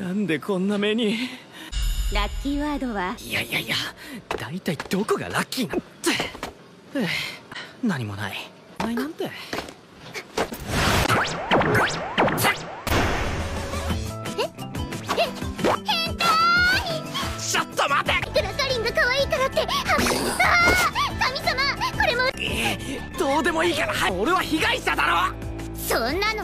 なんでこんな目に。ラッキーワードは、いや大体どこがラッキーなんて。何もないなんて。ちょっと待て。グラトリンが可愛いからって。神様、これもどうでもいいから。俺は被害者だろ。そんなの